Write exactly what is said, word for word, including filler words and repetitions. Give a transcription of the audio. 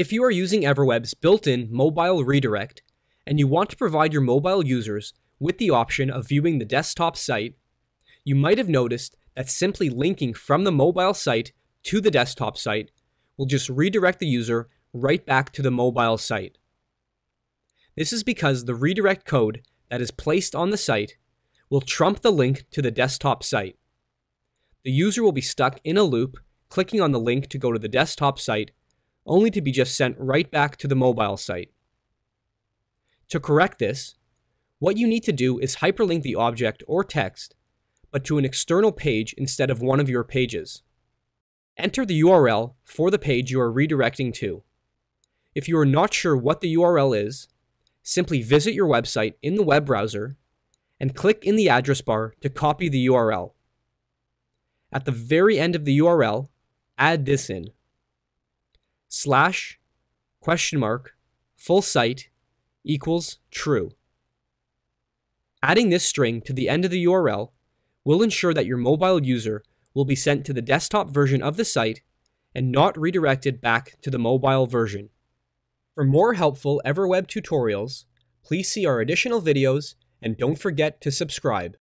If you are using EverWeb's built-in mobile redirect and you want to provide your mobile users with the option of viewing the desktop site, you might have noticed that simply linking from the mobile site to the desktop site will just redirect the user right back to the mobile site. This is because the redirect code that is placed on the site will trump the link to the desktop site. The user will be stuck in a loop, clicking on the link to go to the desktop site, only to be just sent right back to the mobile site. To correct this, what you need to do is hyperlink the object or text, but to an external page instead of one of your pages. Enter the U R L for the page you are redirecting to. If you are not sure what the U R L is, simply visit your website in the web browser and click in the address bar to copy the U R L. At the very end of the U R L, add this in: slash question mark full site equals true. Adding this string to the end of the U R L will ensure that your mobile user will be sent to the desktop version of the site and not redirected back to the mobile version. For more helpful EverWeb tutorials, please see our additional videos and don't forget to subscribe.